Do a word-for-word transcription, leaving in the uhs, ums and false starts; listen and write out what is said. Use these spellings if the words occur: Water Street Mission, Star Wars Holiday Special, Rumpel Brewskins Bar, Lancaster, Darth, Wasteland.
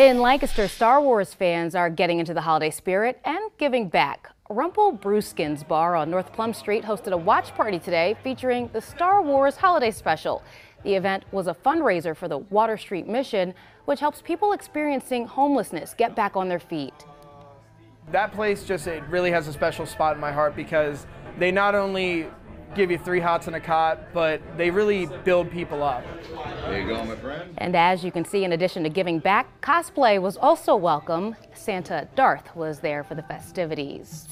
In Lancaster, Star Wars fans are getting into the holiday spirit and giving back. Rumpel Brewskins Bar on North Plum Street hosted a watch party today featuring the Star Wars Holiday Special. The event was a fundraiser for the Water Street Mission, which helps people experiencing homelessness get back on their feet. That place just, it really has a special spot in my heart because they not only give you three hots and a cot, but they really build people up. There you go, my friend. And as you can see, in addition to giving back, cosplay was also welcome. Santa Darth was there for the festivities.